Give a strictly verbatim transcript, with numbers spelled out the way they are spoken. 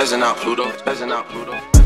Isn't out Pluto? Isn't out Pluto?